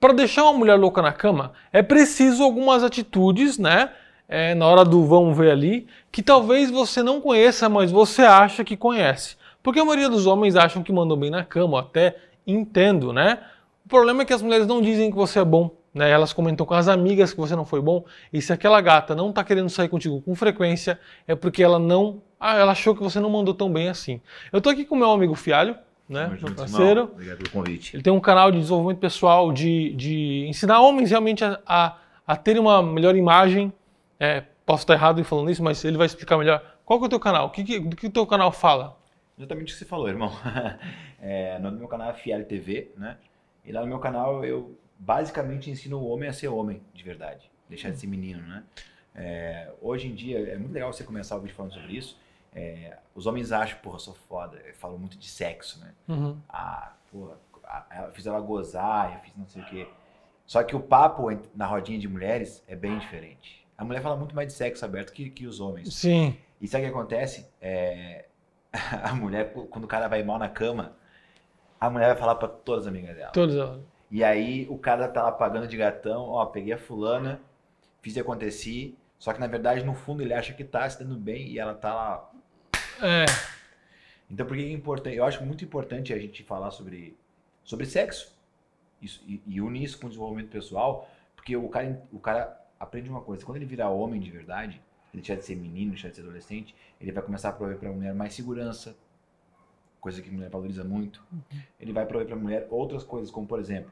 Para deixar uma mulher louca na cama, é preciso algumas atitudes, né? Na hora do vamos ver ali, que talvez você não conheça, mas você acha que conhece. Porque a maioria dos homens acham que mandam bem na cama, até entendo, né? O problema é que as mulheres não dizem que você é bom, né? Elas comentam com as amigas que você não foi bom, e se aquela gata não tá querendo sair contigo com frequência, é porque ela achou que você não mandou tão bem assim. Eu tô aqui com o meu amigo Fialho, né? Meu parceiro. Obrigado pelo convite. Ele tem um canal de desenvolvimento pessoal, de ensinar homens realmente a terem uma melhor imagem. Posso estar errado em falando isso, mas ele vai explicar melhor. Qual que é o teu canal? Do que o teu canal fala? Exatamente o que você falou, irmão. O nome do meu canal é FialiTV, né? E lá no meu canal eu basicamente ensino o homem a ser homem, de verdade. Deixar de ser menino, né? Hoje em dia é muito legal você começar o vídeo falando sobre isso. Os homens acham, porra, eu sou foda. Eu falo muito de sexo, né? Ah, porra, eu fiz ela gozar, eu fiz não sei o quê. Só que o papo na rodinha de mulheres é bem diferente. A mulher fala muito mais de sexo aberto que os homens. Sim. E sabe o que acontece? A mulher, quando o cara vai mal na cama, a mulher vai falar pra todas as amigas dela. Todas elas. E aí o cara tá lá pagando de gatão, ó, peguei a fulana, fiz e aconteci, só que na verdade no fundo ele acha que tá se dando bem e ela tá lá... Então por que é importante? Eu acho muito importante a gente falar sobre sexo e unir isso com o desenvolvimento pessoal, porque o cara aprende uma coisa, quando ele virar homem de verdade... Ele deixar de ser menino, deixar de ser adolescente, ele vai começar a prover para a mulher mais segurança, coisa que a mulher valoriza muito. Ele vai prover para a mulher outras coisas, como por exemplo,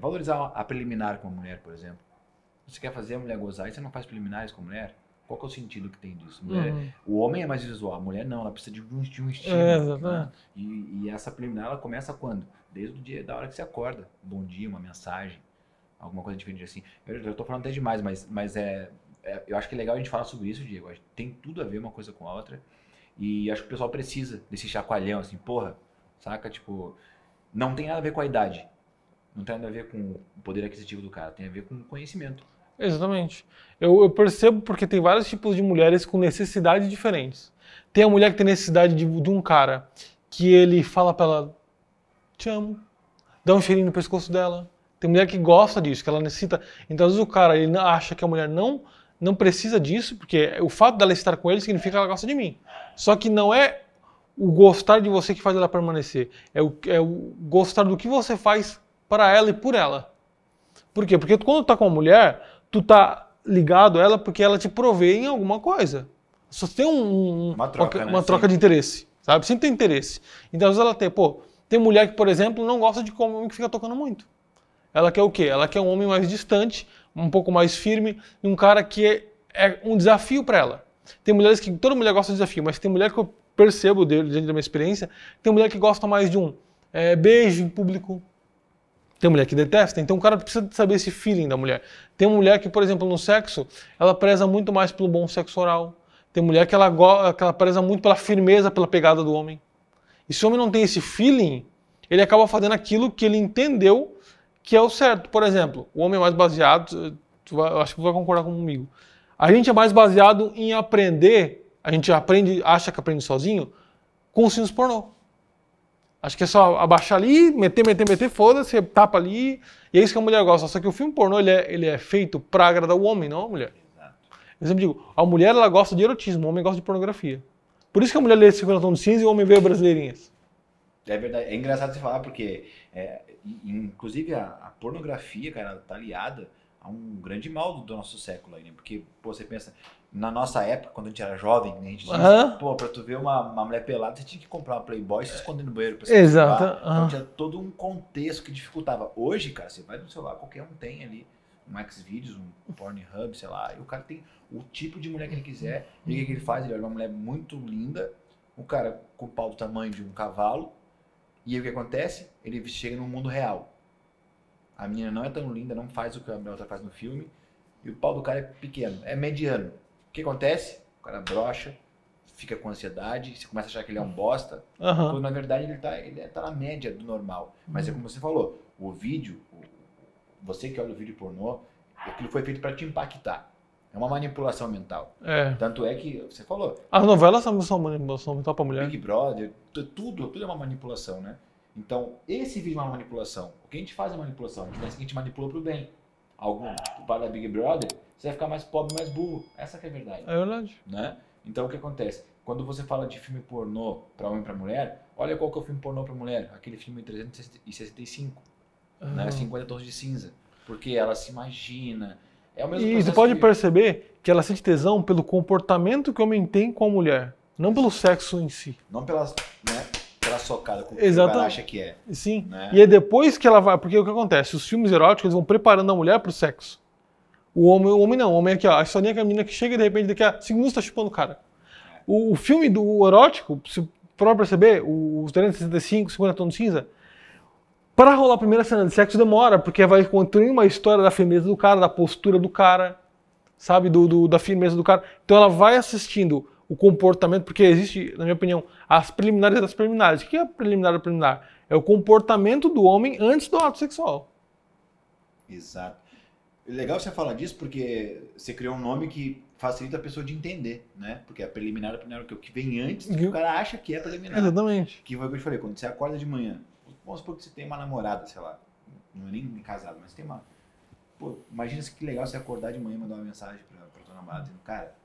valorizar a preliminar com a mulher, por exemplo. Você quer fazer a mulher gozar e você não faz preliminares com a mulher? Qual que é o sentido que tem disso? Mulher, o homem é mais visual, a mulher não, ela precisa de um estilo. Né? E essa preliminar ela começa quando? Desde o dia, da hora que você acorda. Bom dia, uma mensagem, alguma coisa diferente assim. Eu tô falando até demais, mas eu acho que é legal a gente falar sobre isso, Diego. Tem tudo a ver uma coisa com a outra. E acho que o pessoal precisa desse chacoalhão, assim, porra, saca? Tipo, não tem nada a ver com a idade. Não tem nada a ver com o poder aquisitivo do cara. Tem a ver com o conhecimento. Exatamente. Eu percebo porque tem vários tipos de mulheres com necessidades diferentes. Tem a mulher que tem necessidade de um cara que ele fala pra ela, te amo, dá um cheirinho no pescoço dela. Tem mulher que gosta disso, que ela necessita. Então, às vezes o cara ele acha que a mulher não precisa disso, porque o fato dela estar com ele significa que ela gosta de mim. Só que não é o gostar de você que faz ela permanecer. É o gostar do que você faz para ela e por ela. Por quê? Porque quando tu tá com uma mulher, tu tá ligado a ela porque ela te provê em alguma coisa. Só tem uma troca de interesse, sabe? Sempre tem interesse. Então, às vezes ela tem, pô, tem mulher que, por exemplo, não gosta de homem que fica tocando muito. Ela quer o quê? Ela quer um homem mais distante, um pouco mais firme, e um cara que é um desafio para ela. Tem mulheres que... Toda mulher gosta de desafio, mas tem mulher que eu percebo, diante da minha experiência, tem mulher que gosta mais de um beijo em público. Tem mulher que detesta, então o cara precisa saber esse feeling da mulher. Tem mulher que, por exemplo, no sexo, ela preza muito mais pelo bom sexo oral. Tem mulher que ela preza muito pela firmeza, pela pegada do homem. E se o homem não tem esse feeling, ele acaba fazendo aquilo que ele entendeu que é o certo. Por exemplo, o homem é mais baseado, eu acho que tu vai concordar comigo, a gente é mais baseado em aprender, a gente aprende, acha que aprende sozinho, com os filmes pornô. Acho que é só abaixar ali, meter, foda-se, tapa ali, e é isso que a mulher gosta. Só que o filme pornô, ele é feito pra agradar o homem, não a mulher. Exato. Eu sempre digo, a mulher ela gosta de erotismo, o homem gosta de pornografia. Por isso que a mulher lê 50 tons de cinza e o homem vê Brasileirinhas. É verdade, é engraçado você falar porque, inclusive, a pornografia, cara, tá aliada a um grande mal do nosso século aí, né? Porque, pô, você pensa, na nossa época, quando a gente era jovem, né, a gente dizia, pô, pra tu ver uma mulher pelada, você tinha que comprar uma Playboy e se esconder no banheiro pra você comprar. Então tinha todo um contexto que dificultava. Hoje, cara, você vai no celular, qualquer um tem ali um Xvideos, um Pornhub, sei lá, e o cara tem o tipo de mulher que ele quiser, e o que ele faz? Ele olha uma mulher muito linda, um cara com o pau do tamanho de um cavalo, e aí o que acontece? Ele chega no mundo real. A menina não é tão linda, não faz o que a outra faz no filme. E o pau do cara é pequeno, é mediano. O que acontece? O cara brocha, fica com ansiedade, você começa a achar que ele é um bosta. Quando na verdade ele tá na média do normal. Mas é como você falou, o vídeo, você que olha o vídeo pornô, aquilo foi feito para te impactar. É uma manipulação mental. Tanto é que, você falou... As novelas são manipulação mental pra mulher. Big Brother, tudo é uma manipulação, né? Então, esse vídeo é uma manipulação. O que a gente faz é manipulação. A gente pensa que a gente manipula pro bem. Algum para da Big Brother, você vai ficar mais pobre, mais burro. Essa que é a verdade. É verdade. Né? Então, o que acontece? Quando você fala de filme pornô para homem e para mulher, olha qual que é o filme pornô para mulher. Aquele filme 365, né? 50 tons de cinza. Porque ela se imagina. É o mesmo. E você pode perceber que ela sente tesão pelo comportamento que o homem tem com a mulher. Não pelo sexo em si. Não pelas... Né? Ela socada com o que ela acha que é. Sim. Né? E é depois que ela vai... Porque o que acontece? Os filmes eróticos, eles vão preparando a mulher pro sexo. O homem não. O homem é aqui, ó. A historinha que a menina que chega e de repente daqui a 5 minutos tá chupando o cara. O filme do erótico, se for perceber, os 365, 50 tons de cinza, pra rolar a primeira cena de sexo demora, porque vai construir uma história da firmeza do cara, da postura do cara, sabe? Da firmeza do cara. Então ela vai assistindo... O comportamento, porque existe, na minha opinião, as preliminares das preliminares. O que é preliminar da preliminar? É o comportamento do homem antes do ato sexual. Exato. Legal você falar disso, porque você criou um nome que facilita a pessoa de entender, né? Porque a preliminar da preliminar é o que vem antes do que o cara acha que é preliminar. Exatamente. Que foi o que eu te falei, quando você acorda de manhã, vamos supor que você tem uma namorada, sei lá, não é nem casado, mas tem uma... Pô, imagina que legal você acordar de manhã e mandar uma mensagem pra tua namorada, dizendo, cara...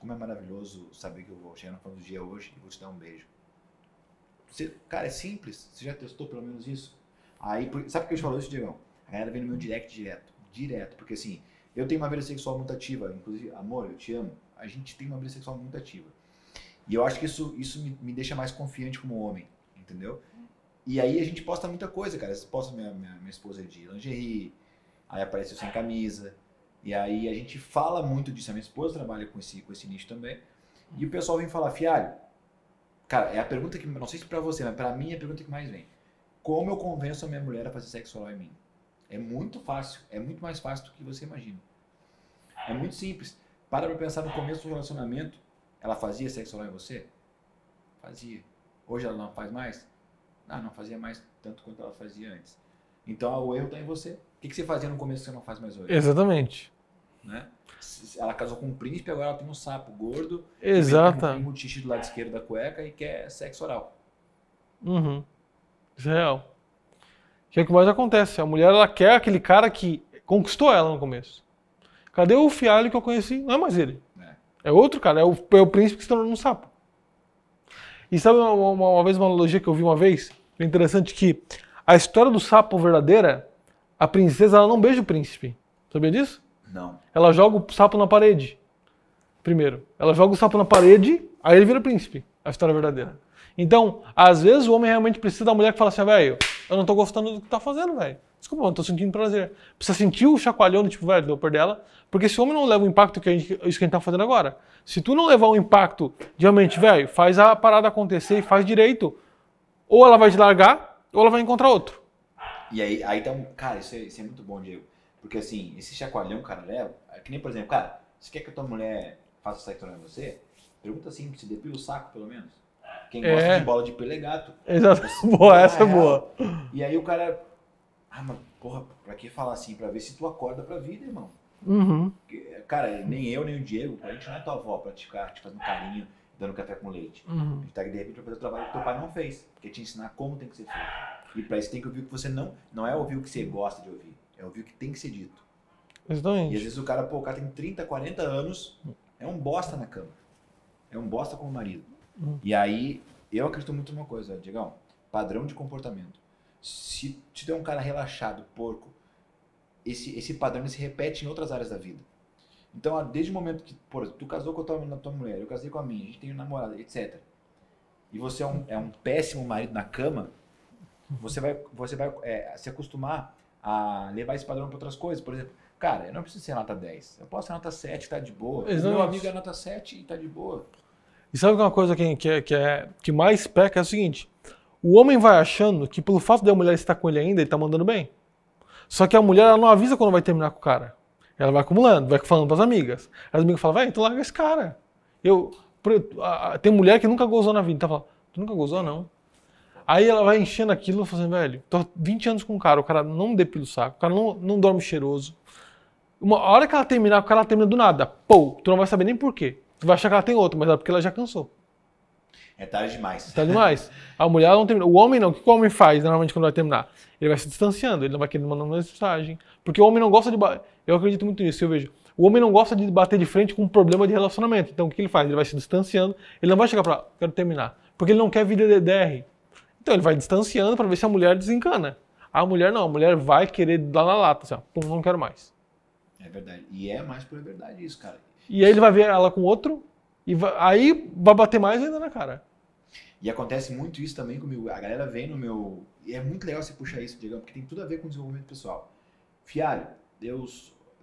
Como é maravilhoso saber que eu vou chegar no final do dia hoje e vou te dar um beijo. Você, cara, é simples. Você já testou pelo menos isso? Aí, sabe por que eu te falo isso, Diegão? A galera vem no meu direct direto. Porque assim, eu tenho uma vida sexual muito ativa. Inclusive, amor, eu te amo. A gente tem uma vida sexual muito ativa. E eu acho que isso me deixa mais confiante como homem, entendeu? E aí a gente posta muita coisa, cara. Você posta minha esposa de lingerie, aí aparece eu sem camisa. E aí a gente fala muito disso, a minha esposa trabalha com esse nicho também, e o pessoal vem falar, Fialho, cara, é a pergunta que, não sei se pra você, mas pra mim é a pergunta que mais vem. Como eu convenço a minha mulher a fazer sexo oral em mim? É muito fácil, é muito mais fácil do que você imagina. É muito simples. Para pra pensar no começo do relacionamento, ela fazia sexo oral em você? Fazia. Hoje ela não faz mais? Ah, não fazia mais tanto quanto ela fazia antes. Então o erro tá em você. O que você fazia no começo que você não faz mais hoje? Exatamente. Né? Ela casou com um príncipe, agora ela tem um sapo gordo. Exatamente. Tem um tiche do lado esquerdo da cueca e quer sexo oral. Uhum. Isso é real. O que mais acontece? A mulher, ela quer aquele cara que conquistou ela no começo. Cadê o Fialho que eu conheci? Não é mais ele. É outro cara. É o príncipe que se tornou um sapo. E sabe uma analogia que eu vi uma vez? É interessante que a história do sapo verdadeira... A princesa, ela não beija o príncipe. Sabia disso? Não. Ela joga o sapo na parede. Primeiro. Ela joga o sapo na parede, aí ele vira príncipe. A história verdadeira. Então, às vezes o homem realmente precisa da mulher que fala assim, velho, eu não tô gostando do que tá fazendo, velho. Desculpa, eu não tô sentindo prazer. Precisa sentir o chacoalhão do tipo, velho, deu por dela. Porque se o homem não leva o impacto, isso que a gente tá fazendo agora. Se tu não levar o impacto de realmente, velho, faz a parada acontecer e faz direito, ou ela vai te largar, ou ela vai encontrar outro. E aí tá um... Cara, isso é muito bom, Diego. Porque assim, esse chacoalhão, cara, leva... É que nem, por exemplo, cara, você quer que a tua mulher faça sexo oral em você? Pergunta assim, se depila o saco, pelo menos. Quem gosta de bola de pelo é gato. Exato. Boa, essa é boa. E aí o cara... Ah, mas porra, pra que falar assim? Pra ver se tu acorda pra vida, irmão. Uhum. Porque, cara, nem eu, nem o Diego, a gente não é tua avó pra te ficar te fazendo carinho, dando café com leite. Uhum. A gente tá aqui, de repente, pra fazer o trabalho que teu pai não fez. Porque te ensinar como tem que ser feito. E pra isso tem que ouvir o que você não é ouvir o que você gosta de ouvir, é ouvir o que tem que ser dito. Exatamente. E às vezes o cara tem 30, 40 anos, é um bosta na cama. É um bosta como marido. E aí, eu acredito muito numa coisa, Diegão, padrão de comportamento. Se te der um cara relaxado, porco, esse padrão se repete em outras áreas da vida. Então, desde o momento que, por exemplo, tu casou com a tua mulher, eu casei com a minha, a gente tem um namorado, etc. E você é um péssimo marido na cama, você vai se acostumar a levar esse padrão para outras coisas. Por exemplo, cara, eu não preciso ser nota 10. Eu posso ser nota 7, tá de boa. Exatamente. Meu amigo é nota 7 e tá de boa. E sabe uma coisa que mais peca é o seguinte. O homem vai achando que pelo fato da mulher estar com ele ainda, ele tá mandando bem. Só que a mulher, ela não avisa quando vai terminar com o cara. Ela vai acumulando, vai falando pras amigas. As amigas falam, vai, então larga esse cara. Tem mulher que nunca gozou na vida. Tá falando, tu nunca gozou, não? Aí ela vai enchendo aquilo, falando, velho, tô 20 anos com o cara não depila o saco, o cara não dorme cheiroso. Uma hora que ela terminar, o cara termina do nada. Pô, tu não vai saber nem por quê. Tu vai achar que ela tem outro, mas é porque ela já cansou. É tarde demais. Tarde demais. A mulher não termina. O homem não. O que o homem faz normalmente quando vai terminar? Ele vai se distanciando, ele não vai querer mandar uma mensagem. Porque o homem não gosta de... Eu acredito muito nisso, eu vejo. O homem não gosta de bater de frente com um problema de relacionamento. Então o que ele faz? Ele vai se distanciando, ele não vai chegar pra... Quero terminar. Porque ele não quer vida de DR. Então ele vai distanciando pra ver se a mulher desencana. A mulher não. A mulher vai querer dar na lata. Assim, ó, pum, não quero mais. É verdade. E é mais por verdade isso, cara. E aí ele vai ver ela com outro, e vai, aí vai bater mais ainda na cara. E acontece muito isso também comigo. A galera vem no meu... E é muito legal você puxar isso, Diego, porque tem tudo a ver com o desenvolvimento pessoal. Fialho,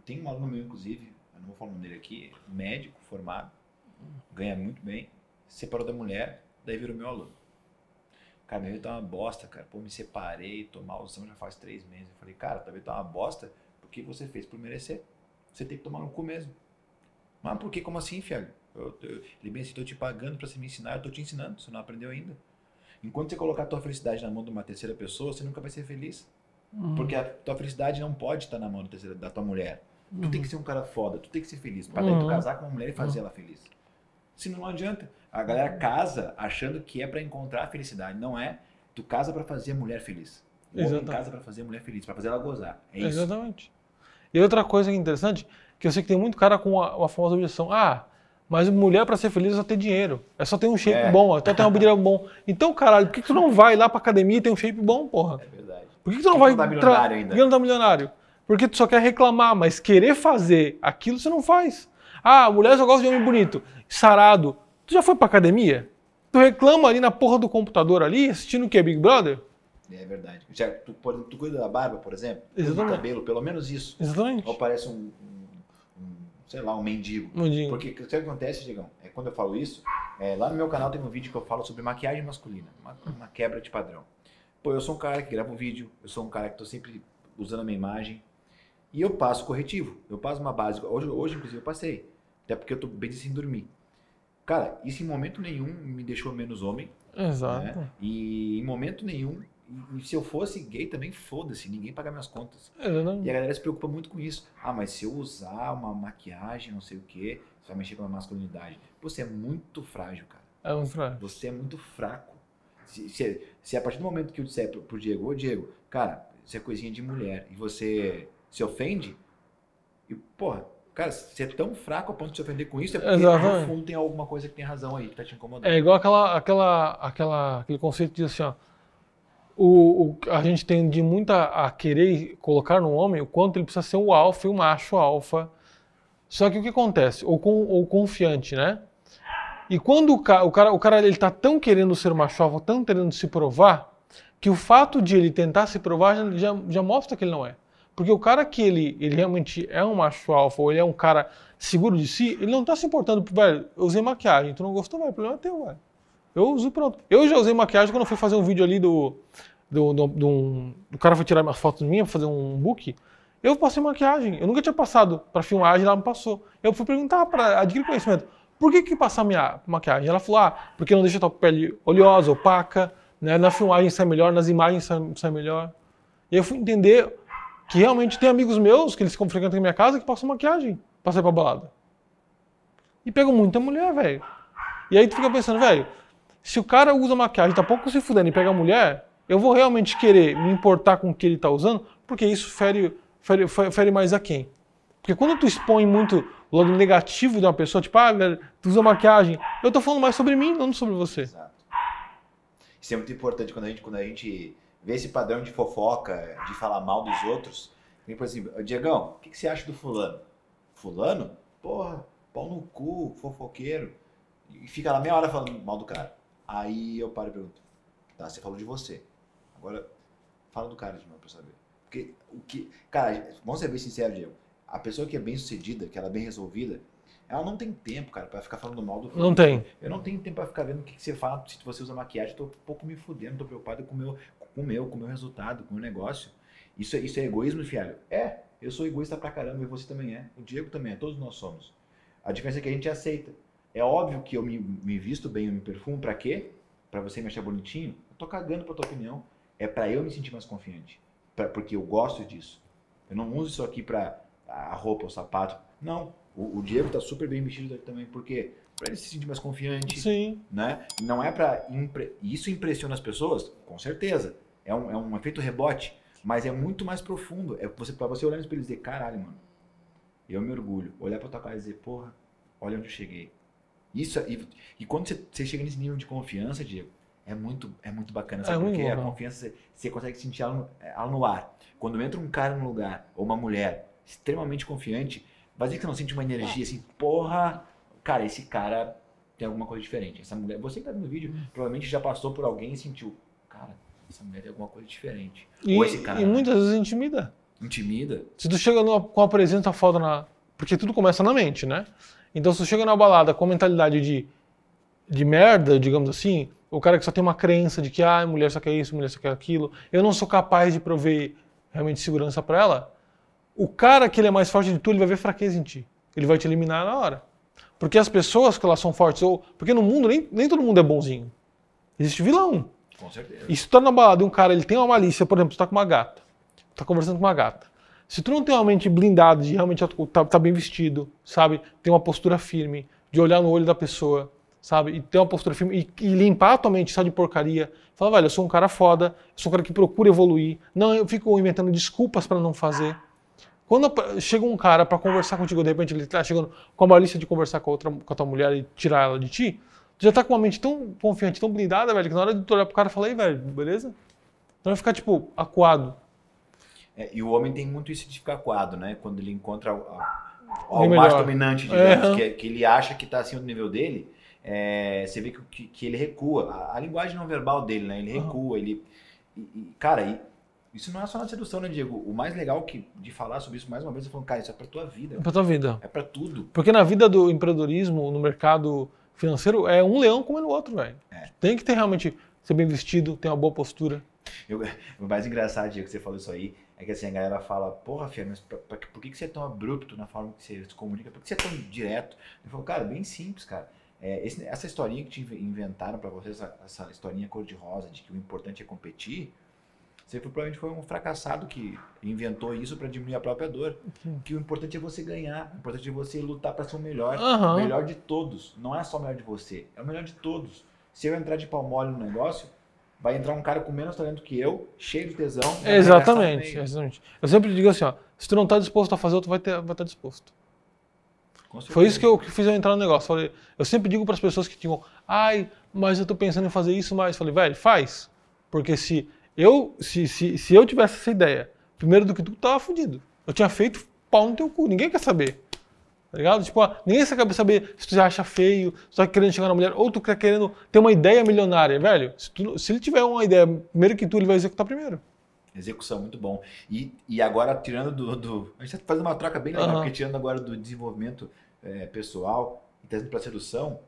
tem um aluno meu, inclusive, eu não vou falar o nome dele aqui, médico, formado, ganha muito bem, separou da mulher, daí virou meu aluno. Cara, meu tá uma bosta, cara. Pô, me separei, tô malzão já faz 3 meses. Eu falei, cara, talvez tá uma bosta porque você fez por merecer. Você tem que tomar no cu mesmo. Mas por que? Como assim, Fialho? Ele bem assim, tô te pagando pra você me ensinar, eu tô te ensinando, você não aprendeu ainda. Enquanto você colocar a tua felicidade na mão de uma terceira pessoa, você nunca vai ser feliz. Uhum. Porque a tua felicidade não pode estar na mão da tua mulher. Uhum. Tu tem que ser um cara foda, tu tem que ser feliz. Pra tu casar com uma mulher e fazer ela feliz. Senão não adianta. A galera casa achando que é pra encontrar a felicidade. Não é. Tu casa pra fazer a mulher feliz. O homem casa pra fazer a mulher feliz, pra fazer ela gozar. É isso. Exatamente. E outra coisa que é interessante, que eu sei que tem muito cara com a famosa objeção. Ah, mas mulher pra ser feliz é só ter dinheiro. É só ter um shape bom, até ter uma bilheira bom. Então, caralho, por que tu não vai lá pra academia e tem um shape bom, porra? É verdade. Por que tu não vai... Não tá milionário ainda. Por que não tá milionário? Porque tu só quer reclamar, mas querer fazer aquilo você não faz. Ah, mulher só gosta de homem bonito, sarado. Tu já foi pra academia? Tu reclama ali na porra do computador ali, assistindo o quê? Big Brother? É verdade. Já, tu cuida da barba, por exemplo? Exatamente. Do cabelo, pelo menos isso. Exatamente. Ou parece sei lá, um mendigo. Mundinho. Porque o que acontece, Diegão, é quando eu falo isso, lá no meu canal tem um vídeo que eu falo sobre maquiagem masculina, uma quebra de padrão. Pô, eu sou um cara que grava um vídeo, eu sou um cara que tô sempre usando a minha imagem, e eu passo corretivo, eu passo uma básica. Hoje inclusive, eu passei, até porque eu tô bem sem dormir. Cara, isso em momento nenhum me deixou menos homem. Exato. Né? E em momento nenhum, e se eu fosse gay também, foda-se, ninguém paga minhas contas. E a galera se preocupa muito com isso. Ah, mas se eu usar uma maquiagem, não sei o que, você vai mexer com a masculinidade. Você é muito frágil, cara. É muito frágil. Você é muito fraco. Se a partir do momento que eu disser pro Diego, ô Diego, cara, isso é coisinha de mulher, e você se ofende, e porra, cara, você é tão fraco a ponto de se ofender com isso, é porque no fundo tem alguma coisa que tem razão aí, que tá te incomodando. É igual aquele conceito de assim, ó, a gente tende muito a querer colocar no homem o quanto ele precisa ser o alfa e o macho alfa. Só que o que acontece? Ou confiante, né? E quando o cara ele tá tão querendo ser macho alfa, tão querendo se provar, que o fato de ele tentar se provar já mostra que ele não é. Porque o cara que ele realmente é um macho alfa, ou ele é um cara seguro de si, ele não tá se importando. Velho, eu usei maquiagem, tu não gostou, velho, o problema é teu, velho. Eu uso, pronto. Eu já usei maquiagem quando eu fui fazer um vídeo ali O cara foi tirar umas fotos minhas pra fazer um book. Eu passei maquiagem. Eu nunca tinha passado pra filmagem, ela me passou. Eu fui perguntar pra adquirir conhecimento. Por que passar minha maquiagem? Ela falou, porque não deixa a tua pele oleosa, opaca, né? Na filmagem sai melhor, nas imagens sai melhor. E eu fui entender que realmente tem amigos meus, que eles frequentam na minha casa, que passam maquiagem pra sair pra balada. E pegam muita mulher, velho. E aí tu fica pensando, velho, se o cara usa maquiagem, tá pouco se fudendo e pega a mulher, eu vou realmente querer me importar com o que ele tá usando, porque isso fere mais a quem? Porque quando tu expõe muito o lado negativo de uma pessoa, tipo, velho, tu usa maquiagem, eu tô falando mais sobre mim, não sobre você. Exato. Isso é muito importante quando a gente vê esse padrão de fofoca, de falar mal dos outros. Por exemplo, Diegão, o que você acha do fulano? Fulano? Porra, pau no cu, fofoqueiro. E fica lá meia hora falando mal do cara. Aí eu paro e pergunto, tá, você falou de você, agora fala do cara de novo pra saber. Porque cara, vamos ser bem sinceros, Diego, a pessoa que é bem sucedida, que ela é bem resolvida, ela não tem tempo, cara, pra ficar falando mal do filho. Não tem. Eu não tenho tempo pra ficar vendo o que você fala, se você usa maquiagem, eu tô um pouco me fudendo, tô preocupado com o meu resultado, com o meu negócio. Isso é egoísmo, Fialho? É, eu sou egoísta pra caramba e você também é, o Diego também é, todos nós somos. A diferença é que a gente aceita. É óbvio que eu me visto bem, eu me perfumo, pra quê? Pra você me achar bonitinho? Eu tô cagando pra tua opinião. É pra eu me sentir mais confiante. Porque eu gosto disso. Eu não uso isso aqui pra a roupa, o sapato. Não. O Diego tá super bem vestido também. Por quê? para ele se sentir mais confiante. Sim. Né? Não é para... Isso impressiona as pessoas? Com certeza. É um efeito rebote, mas é muito mais profundo. É para você olhar no espelho e dizer, caralho, mano, eu me orgulho. Olhar para tua cara e dizer, porra, olha onde eu cheguei. Isso, e quando você chega nesse nível de confiança, Diego, é muito bacana, sabe? Porque a confiança, você consegue sentir ela no ar. Quando entra um cara num lugar, ou uma mulher, extremamente confiante, vai dizer que você não sente uma energia assim, porra, cara, esse cara tem alguma coisa diferente. Essa mulher, você que tá vendo o vídeo, provavelmente já passou por alguém e sentiu, cara, essa mulher tem alguma coisa diferente. Ou esse cara. E muitas vezes intimida. Intimida. Se tu chega com a presença foda na... Porque tudo começa na mente, né? Então se tu chega na balada com a mentalidade de merda, digamos assim, o cara que só tem uma crença de que ah, mulher só quer isso, mulher só quer aquilo, eu não sou capaz de prover realmente segurança pra ela, o cara que ele é mais forte de tu, ele vai ver fraqueza em ti. Ele vai te eliminar na hora. Porque as pessoas que elas são fortes, ou porque no mundo nem todo mundo é bonzinho. Existe vilão. Com certeza. E se tu tá na balada e um cara ele tem uma malícia, por exemplo, tu tá com uma gata, tu tá conversando com uma gata, se tu não tem uma mente blindada de realmente tá bem vestido, sabe? Tem uma postura firme, de olhar no olho da pessoa, sabe? E ter uma postura firme e limpar a tua mente, sabe, de porcaria. Fala, velho, eu sou um cara foda, eu sou um cara que procura evoluir. Não, eu fico inventando desculpas pra não fazer. Quando chega um cara pra conversar contigo, de repente ele tá chegando com a malícia de conversar com a tua mulher e tirar ela de ti, tu já tá com uma mente tão confiante, tão blindada, velho, que na hora de tu olhar pro cara, fala aí, velho, beleza? Então vai ficar, tipo, acuado. É, e o homem tem muito isso de ficar acuado, né? Quando ele encontra o macho dominante, digamos, que ele acha que tá acima do nível dele, você vê que ele recua. A linguagem não verbal dele, né? Ele recua, Isso não é só na sedução, né, Diego? O mais legal de falar sobre isso mais uma vez é falando, cara, isso é pra tua vida. É pra tua vida. É pra tudo. Porque na vida do empreendedorismo, no mercado financeiro, é um leão comendo o outro, velho. É. Tem que ter realmente, ser bem vestido, ter uma boa postura. O mais engraçado, Diego, que você falou isso aí, é que assim, a galera fala, porra, Fia, mas por que você é tão abrupto na forma que você se comunica? Por que você é tão direto? Eu falo, cara, bem simples, cara. Essa historinha que te inventaram pra vocês, essa historinha cor-de-rosa de que o importante é competir, você provavelmente foi um fracassado que inventou isso para diminuir a própria dor. Sim. Que o importante é você ganhar, o importante é você lutar para ser o melhor. O melhor de todos. Não é só o melhor de você, é o melhor de todos. Se eu entrar de pau mole no negócio, vai entrar um cara com menos talento que eu, cheio de tesão. Exatamente. Eu sempre digo assim, ó, se tu não tá disposto a fazer, tu vai estar disposto. Foi isso que fiz eu entrar no negócio. Falei, eu sempre digo para as pessoas que tinham, ai, mas eu tô pensando em fazer isso, mas... Falei, velho, faz. Porque se eu tivesse essa ideia, primeiro do que tu tava fudido. Eu tinha feito pau no teu cu, ninguém quer saber. Tá ligado? Tipo, ninguém quer saber se tu já acha feio, se tu tá querendo chegar na mulher, ou tu tá querendo ter uma ideia milionária, velho. Se ele tiver uma ideia primeiro que tu, ele vai executar primeiro. Execução, muito bom. E agora, tirando a gente tá fazendo uma troca bem legal, porque tirando agora do desenvolvimento pessoal e trazendo pra sedução,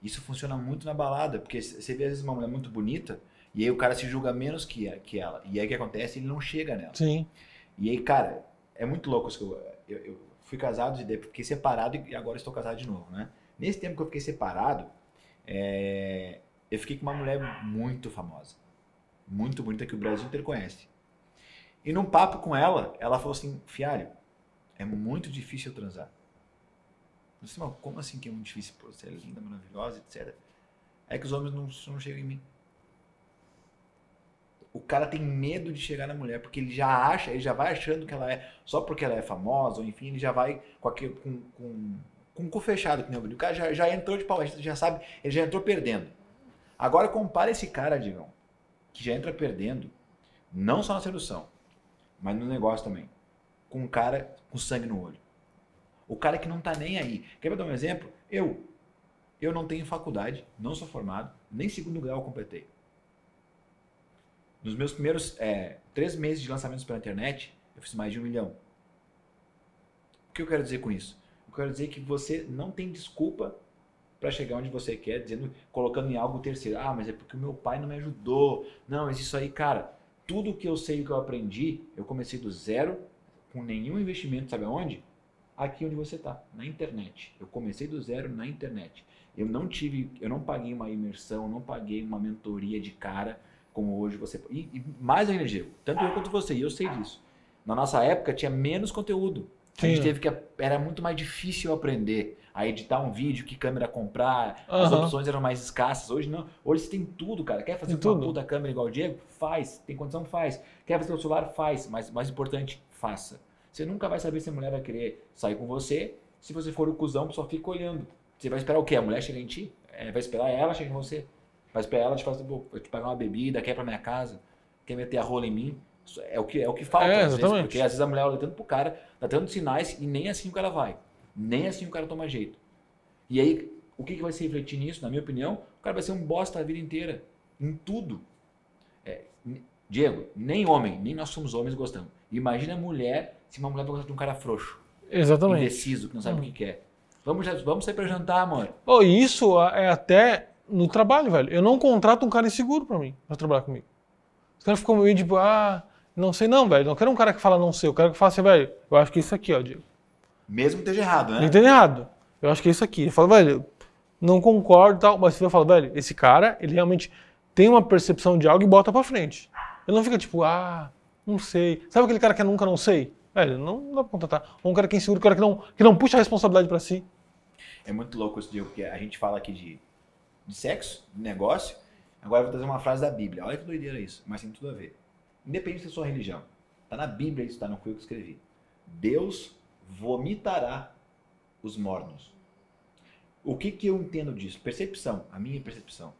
isso funciona muito na balada, porque você vê às vezes uma mulher muito bonita, e aí o cara se julga menos que ela. E aí o que acontece? Ele não chega nela. Sim. E aí, cara, é muito louco isso. Eu fui casado, fiquei separado e agora estou casado de novo, né? Nesse tempo que eu fiquei separado, eu fiquei com uma mulher muito famosa. Muito bonita, que o Brasil inteiro conhece. E num papo com ela, ela falou assim, Fialho, é muito difícil eu transar. Eu disse, mas como assim que é muito difícil? Pô, você é linda, maravilhosa, etc. É que os homens não chegam em mim. O cara tem medo de chegar na mulher, porque ele já vai achando que ela é, só porque ela é famosa, ou enfim, ele já vai com o cu fechado, né? O cara já entrou de pau, a gente já sabe, ele já entrou perdendo. Agora compara esse cara, Digão, que já entra perdendo, não só na sedução, mas no negócio também, com um cara com sangue no olho. O cara que não tá nem aí. Quer me dar um exemplo? Eu não tenho faculdade, não sou formado, nem segundo grau eu completei. Nos meus primeiros 3 meses de lançamentos pela internet, eu fiz mais de 1 milhão. O que eu quero dizer com isso? Eu quero dizer que você não tem desculpa para chegar onde você quer, colocando em algo terceiro. Ah, mas é porque o meu pai não me ajudou. Não, mas isso aí, cara, tudo que eu sei e que eu aprendi, eu comecei do zero, com nenhum investimento, sabe aonde? Aqui onde você está, na internet. Eu comecei do zero na internet. Eu não paguei uma imersão, eu não paguei uma mentoria de cara, como hoje você... E mais energia, tanto eu quanto você, e eu sei disso. Na nossa época tinha menos conteúdo. A gente teve que... Era muito mais difícil aprender a editar um vídeo, que câmera comprar, as opções eram mais escassas. Hoje não. Hoje você tem tudo, cara. Quer fazer uma puta câmera igual o Diego? Faz. Tem condição? Faz. Quer fazer o celular? Faz. Mas mais importante, faça. Você nunca vai saber se a mulher vai querer sair com você. Se você for o cuzão, só fica olhando. Você vai esperar o quê? A mulher chega em ti? É, vai esperar ela chegar em você? Vai esperar ela te fazer, eu te pagar uma bebida, quer ir pra minha casa, quer meter a rola em mim? É o que falta, às vezes, porque às vezes a mulher olha tanto pro cara, dá tantos sinais e nem assim o cara vai. Nem assim o cara toma jeito. E aí, o que vai se refletir nisso, na minha opinião? O cara vai ser um bosta a vida inteira, em tudo. Diego, nem homem, nem nós somos homens gostamos. Imagina a mulher, se uma mulher gosta de um cara frouxo. Exatamente. Indeciso, que não sabe o que quer. Vamos sair pra jantar, mano. Oh, isso é até no trabalho, velho. Eu não contrato um cara inseguro pra mim, pra trabalhar comigo. Os caras ficam meio tipo, não sei não, velho. Não quero um cara que fala não sei. Eu quero que fala assim, velho, eu acho que é isso aqui, ó, Diego. Mesmo que esteja errado, né? Não esteja errado. Eu acho que é isso aqui. Eu falo, velho, não concordo e tal. Mas eu falo, velho, esse cara, ele realmente tem uma percepção de algo e bota pra frente. Ele não fica tipo, não sei. Sabe aquele cara que nunca não sei? Velho, não dá pra contratar. Ou um cara que é inseguro, um cara que não puxa a responsabilidade pra si. É muito louco isso, Diego, porque a gente fala aqui de sexo, de negócio. Agora eu vou trazer uma frase da Bíblia. Olha que doideira isso, mas tem tudo a ver. Independente da sua religião. Tá na Bíblia isso, tá no que eu escrevi. Deus vomitará os mornos. O que eu entendo disso? Percepção, a minha percepção.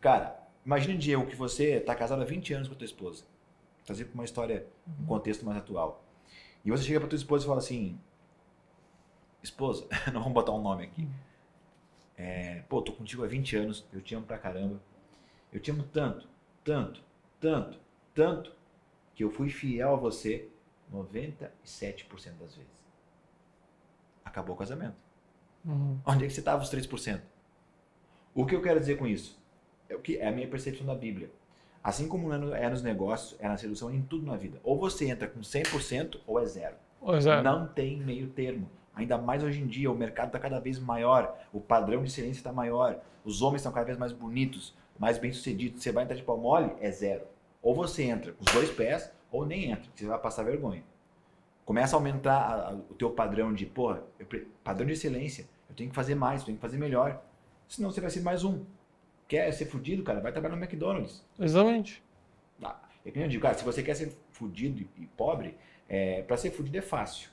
Cara, imagina, Diego, que você tá casado há 20 anos com a tua esposa. Vou trazer pra uma história, um contexto mais atual. E você chega pra tua esposa e fala assim... Esposa, não vamos botar um nome aqui. Pô, tô contigo há 20 anos, eu te amo pra caramba. Eu te amo tanto, tanto, tanto, tanto, que eu fui fiel a você 97% das vezes. Acabou o casamento. Onde é que você estava os 3%? O que eu quero dizer com isso? É a minha percepção da Bíblia. Assim como é nos negócios, é na sedução, é em tudo na vida. Ou você entra com 100% ou é zero. Não tem meio termo. Ainda mais hoje em dia, o mercado está cada vez maior, o padrão de excelência está maior, os homens estão cada vez mais bonitos, mais bem-sucedidos. Você vai entrar de pau mole, é zero. Ou você entra com os dois pés, ou nem entra, você vai passar vergonha. Começa a aumentar o teu padrão de, porra, padrão de excelência, eu tenho que fazer mais, eu tenho que fazer melhor. Senão você vai ser mais um. Quer ser fudido, cara? Vai trabalhar no McDonald's. Exatamente. É que nem eu digo, cara, se você quer ser fudido e pobre, para ser fudido é fácil.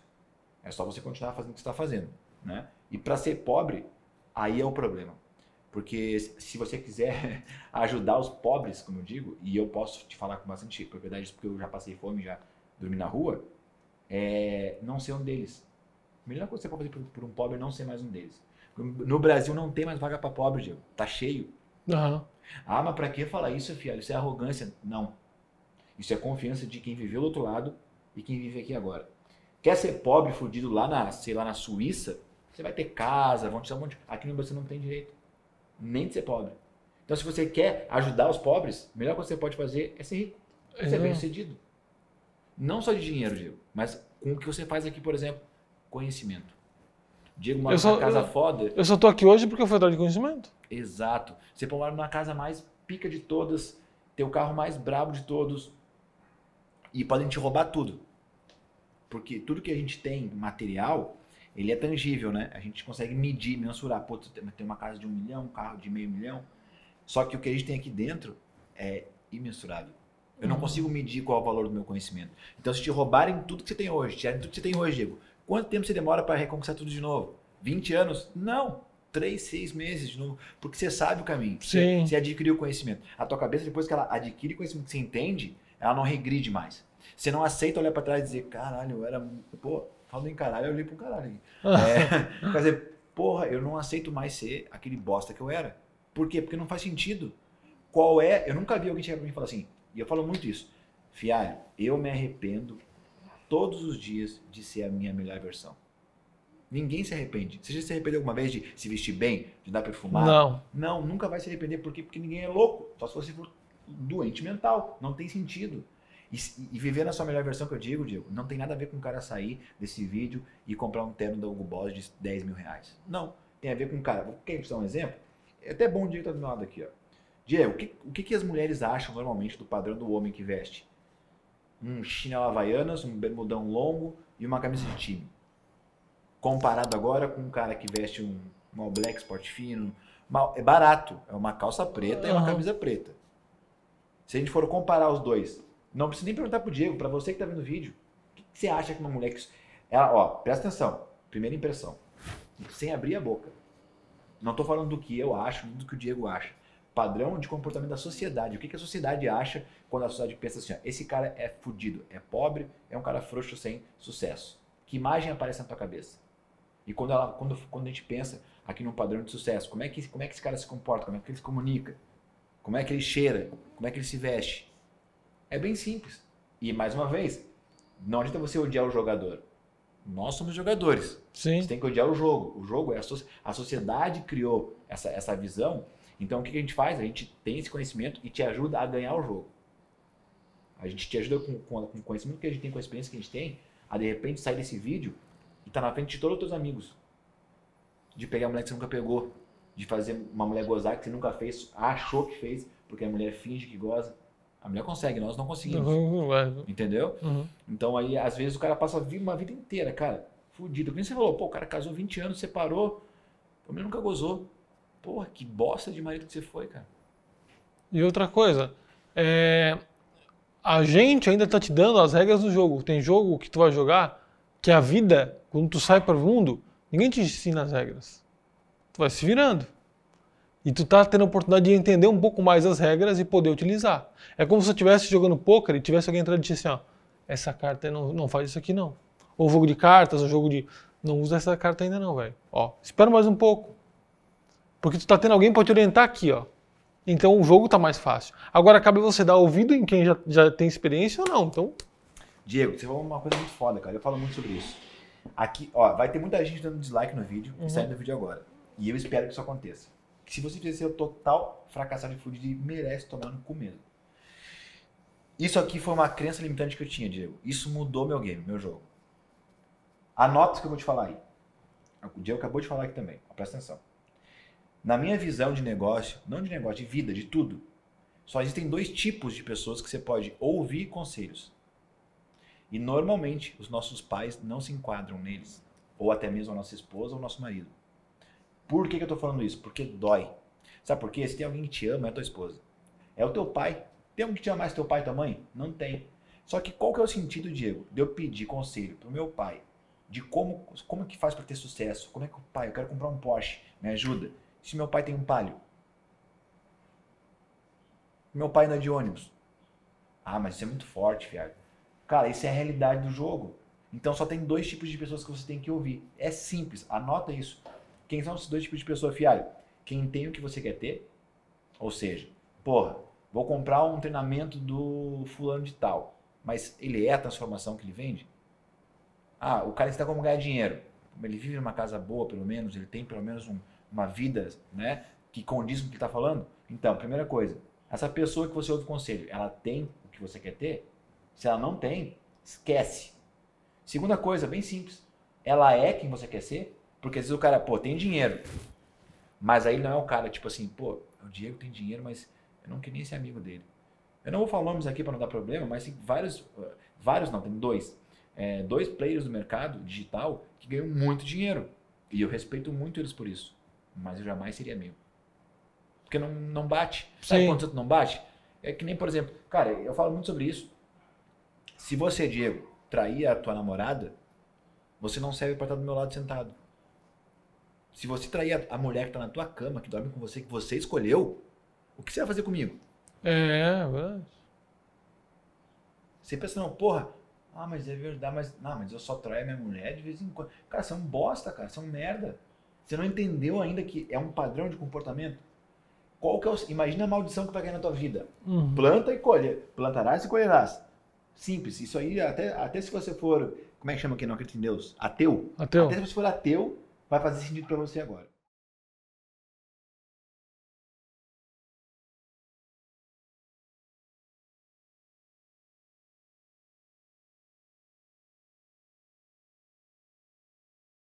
É só você continuar fazendo o que você está fazendo, né? E para ser pobre, aí é o problema. Porque se você quiser ajudar os pobres, como eu digo, e eu posso te falar com bastante propriedade, porque eu já passei fome, já dormi na rua, não ser um deles. A melhor coisa que você pode fazer por um pobre é não ser mais um deles. No Brasil não tem mais vaga para pobre, Diego. Tá cheio. Mas para que falar isso, Fialho? Isso é arrogância? Não. Isso é confiança de quem viveu do outro lado e quem vive aqui agora. Quer ser pobre, fudido lá na, sei lá, na Suíça, você vai ter casa, vão te dar um monte de... Aqui no Brasil não tem direito, nem de ser pobre. Então se você quer ajudar os pobres, a melhor coisa que você pode fazer é ser rico, ser bem-sucedido. Não só de dinheiro, Diego, mas com o que você faz aqui, por exemplo, conhecimento. Diego mora numa casa foda... Eu só tô aqui hoje porque eu fui atrás de conhecimento. Exato. Você mora numa casa mais pica de todas, ter o carro mais brabo de todos, e podem te roubar tudo. Porque tudo que a gente tem material, ele é tangível, né? A gente consegue medir, mensurar. Pô, tem uma casa de 1 milhão, um carro de meio milhão. Só que o que a gente tem aqui dentro é imensurável. Eu não consigo medir qual é o valor do meu conhecimento. Então, se te roubarem tudo que você tem hoje, tirarem tudo que você tem hoje, Diego, quanto tempo você demora para reconquistar tudo de novo? 20 anos? Não! 3, 6 meses de novo. Porque você sabe o caminho. Sim. Você adquiriu o conhecimento. A tua cabeça, depois que ela adquire o conhecimento que você entende, ela não regride mais. Você não aceita olhar pra trás e dizer, caralho, eu era... Pô, falando em caralho, eu olhei pro caralho. Quer dizer, porra, eu não aceito mais ser aquele bosta que eu era. Por quê? Porque não faz sentido. Qual é... Eu nunca vi alguém chegar pra mim e falar assim, e eu falo muito isso. Fialho, eu me arrependo todos os dias de ser a minha melhor versão. Ninguém se arrepende. Você já se arrependeu alguma vez de se vestir bem, de andar perfumado? Não. Não, nunca vai se arrepender. Por quê? Porque ninguém é louco. Só se você for doente mental. Não tem sentido. E viver na sua melhor versão, que eu digo, Diego, não tem nada a ver com o cara sair desse vídeo e comprar um terno da Hugo Boss de 10 mil reais. Não. Tem a ver com o cara. Quer dar um exemplo? É até bom o Diego tá do meu lado aqui, ó. Diego, o que as mulheres acham normalmente do padrão do homem que veste? Um chinelo havaianas, um bermudão longo e uma camisa de time. comparado agora com um cara que veste um all black, esporte fino, é barato, é uma calça preta e uma camisa preta. Se a gente for comparar os dois, não precisa nem perguntar pro Diego, pra você que tá vendo o vídeo, o que você acha que uma mulher que... Ela, ó, presta atenção, primeira impressão, sem abrir a boca. Não tô falando do que eu acho, nem do que o Diego acha. Padrão de comportamento da sociedade. O que a sociedade acha quando a sociedade pensa assim, ó, esse cara é fudido, é pobre, é um cara frouxo sem sucesso. Que imagem aparece na tua cabeça? E quando a gente pensa aqui num padrão de sucesso, como é que esse cara se comporta, como é que ele se comunica, como é que ele cheira, como é que ele se veste? É bem simples. E mais uma vez, não adianta você odiar o jogador. Nós somos jogadores. Sim. Você tem que odiar o jogo. O jogo é a sociedade criou essa visão. Então o que a gente faz? A gente tem esse conhecimento e te ajuda a ganhar o jogo. A gente te ajuda com o conhecimento que a gente tem, com a experiência que a gente tem, a de repente sair desse vídeo e tá na frente de todos os teus amigos. De pegar a mulher que você nunca pegou. De fazer uma mulher gozar que você nunca fez, achou que fez, porque a mulher finge que goza. A mulher consegue, nós não conseguimos. Entendeu? Uhum. Então aí, às vezes, o cara passa uma vida inteira, cara, fudido. Como você falou, pô, o cara casou 20 anos, separou, a mulher nunca gozou. Porra, que bosta de marido que você foi, cara. E outra coisa, a gente ainda tá te dando as regras do jogo. Tem jogo que tu vai jogar, que a vida, quando tu sai pro mundo, ninguém te ensina as regras. Tu vai se virando. E tu tá tendo a oportunidade de entender um pouco mais as regras e poder utilizar. É como se eu estivesse jogando pôquer e tivesse alguém entrando e disse assim, ó, essa carta não faz isso aqui não. Ou jogo de cartas, ou jogo de... Não usa essa carta ainda não, velho. Ó, espera mais um pouco. Porque tu tá tendo alguém pra te orientar aqui, ó. Então o jogo tá mais fácil. Agora cabe você dar ouvido em quem já tem experiência ou não, então... Diego, você falou uma coisa muito foda, cara. Eu falo muito sobre isso. Aqui, ó, vai ter muita gente dando dislike no vídeo e saindo do vídeo agora. E eu espero que isso aconteça. Que se você fizer o total fracassado de fudido, merece tomar no cu mesmo. Isso aqui foi uma crença limitante que eu tinha, Diego. Isso mudou meu game, meu jogo. Anota isso que eu vou te falar aí. O Diego acabou de falar aqui também. Presta atenção. Na minha visão de negócio, não de negócio, de vida, de tudo, só existem dois tipos de pessoas que você pode ouvir conselhos. E normalmente os nossos pais não se enquadram neles. Ou até mesmo a nossa esposa ou o nosso marido. Por que eu tô falando isso? Porque dói. Sabe por quê? Se tem alguém que te ama, é a tua esposa. É o teu pai. Tem alguém que te ama mais teu pai e tua mãe? Não tem. Só que qual que é o sentido, Diego, de eu pedir conselho pro meu pai de como que faz para ter sucesso? Como é que o pai, eu quero comprar um Porsche, me ajuda? Se meu pai tem um Palio? Meu pai anda de ônibus. Ah, mas isso é muito forte, Fialho. Cara, isso é a realidade do jogo. Então só tem dois tipos de pessoas que você tem que ouvir. É simples, anota isso. Quem são esses dois tipos de pessoa, Fialho? Quem tem o que você quer ter, ou seja, porra, vou comprar um treinamento do fulano de tal, mas ele é a transformação que ele vende? Ah, o cara está como ganhar dinheiro, ele vive numa casa boa pelo menos, ele tem pelo menos uma vida, né, que condiz com o que está falando? Então, primeira coisa, essa pessoa que você ouve o conselho, ela tem o que você quer ter? Se ela não tem, esquece. Segunda coisa, bem simples, ela é quem você quer ser? Porque às vezes o cara, pô, tem dinheiro, mas aí não é o cara, tipo assim, pô, o Diego tem dinheiro, mas eu não queria nem ser amigo dele. Eu não vou falar nomes aqui para não dar problema, mas tem vários não, tem dois players do mercado digital que ganham muito dinheiro. E eu respeito muito eles por isso, mas eu jamais seria amigo. Porque não bate. Sabe quando não bate? É que nem, por exemplo, cara, eu falo muito sobre isso. Se você, Diego, trair a tua namorada, você não serve para estar do meu lado sentado. Se você trair a mulher que tá na tua cama, que dorme com você, que você escolheu, o que você vai fazer comigo? Você pensa, não, porra, ah, mas é verdade, mas eu só traio a minha mulher de vez em quando. Cara, você é um bosta, cara, você é um merda. Você não entendeu ainda que é um padrão de comportamento? Qual que é imagina a maldição que vai cair na tua vida. Planta e colhe, plantarás e colherás. Simples, isso aí, até se você for, como é que chama quem não acredita em Deus? Ateu. Até se você for ateu, vai fazer sentido para você agora.